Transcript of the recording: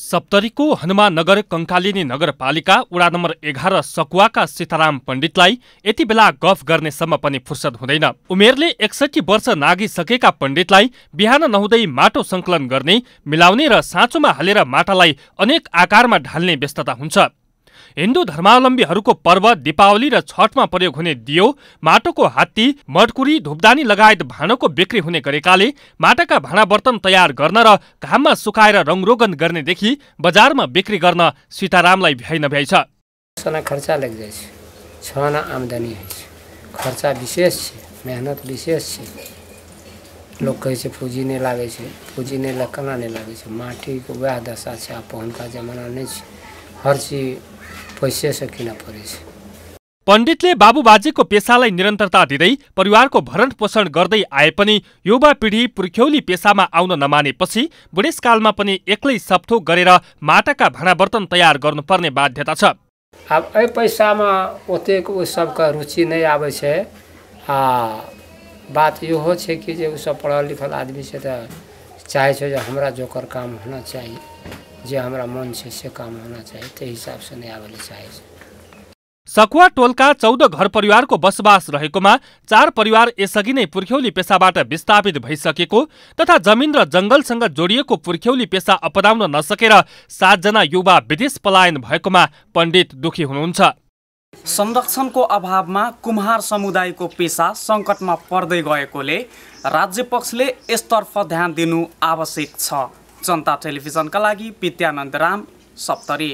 सप्तरीको हनुमाननगर कंकालिनी नगरपालिका वडा नम्बर 11 सकुवाका सीताराम पण्डितलाई यति बेला गफ गर्ने सम्म पनि फुर्सद हुँदैन। उमेरले 61 वर्ष नागिसकेका पण्डितलाई बिहान नहुँदै माटो संकलन गर्ने, मिलाउने र साँचोमा हालेर माटालाई अनेक आकारमा ढाल्ने व्यस्तता हुन्छ। हिन्दू धर्मावलम्बीहरूको पर्व दीपावली र छठमा प्रयोग हुने दियो, माटोको हात्ती, मडकुरी, धुपदानी लगायत भाँडोको बिक्री हुने गरेकाले माटाका भाँडा बर्तन तयार गर्न र घाममा सुकाएर रङरोगन गर्नेदेखि बजारमा बिक्री गर्न सीतारामलाई भ्याइ नभ्याइ छ। सना खर्चा लग जाय छ, छना आमदनी है, खर्चा विशेष छ, मेहनत विशेष छ। लोक कहे छ पूँजी नै लागै छ, पूँजी नै लकना नै लागै छ। माटीको वह दशा छ, पहिलेका जमाना नै छ, हर चीज पण्डितले बाबुबाजेको पेसालाई निरन्तरता दिँदै परिवारको भरण पोषण गर्दै आए पनि युवा पिढी पुर्ख्यौली पेसामा आउन नमानेपछि बुढेसकालमा पनि एक्लै सपथो गरेर माटाका भाँडा बर्तन तयार गर्नुपर्ने बाध्यता छ। अब ए पैसामा ओतेक उ सबका रुचि नै आबै छ। बात यो हो छ कि जे उ सब पढल लिखल आदमी छ त चाहे छ जे हमरा जोकर काम हुन चाहिए, जे हाम्रा मन से काम होना चाहिए, त्यही हिसाब से नै आउन चाहिए। सकुवा टोलका 14 घर परिवार को बसोबास रहेकोमा 4 परिवार यसअघि नै पुर्ख्यौली पेसाबाट विस्थापित भइसकेको तथा जमिन र जंगलसँग जोडिएको पुर्ख्यौली पेसा अपनाउन नसकेर 7 जना युवा विदेश पलायन भएकोमा पण्डित दुखी हुनुहुन्छ। संरक्षणको अभावमा कुम्हार समुदायको पेसा संकटमा पर्दै गएकोले राज्य पक्षले यसतर्फ ध्यान दिनु आवश्यक छ। जनता टेलिभिजनका लागि विद्यानन्द राम, सप्तरी।